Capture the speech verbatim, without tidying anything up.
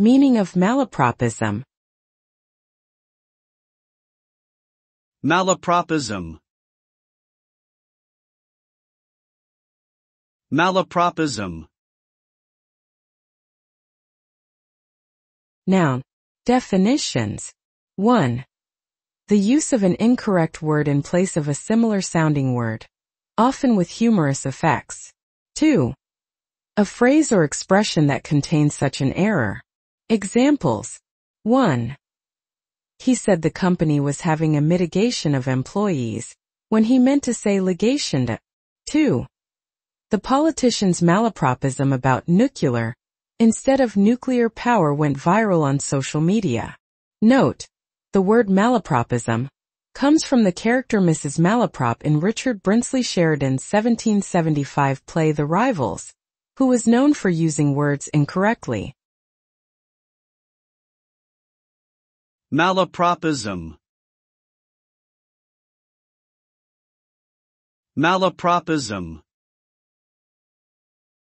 Meaning of malapropism. Malapropism. Malapropism. Noun. Definitions. one. The use of an incorrect word in place of a similar sounding word, often with humorous effects. two. A phrase or expression that contains such an error. Examples. one. He said the company was having a mitigation of employees, when he meant to say ligation to. two. The politician's malapropism about nuclear, instead of nuclear power, went viral on social media. Note. The word malapropism comes from the character Missus Malaprop in Richard Brinsley Sheridan's seventeen seventy-five play The Rivals, who was known for using words incorrectly. Malapropism. Malapropism.